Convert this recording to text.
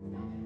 No.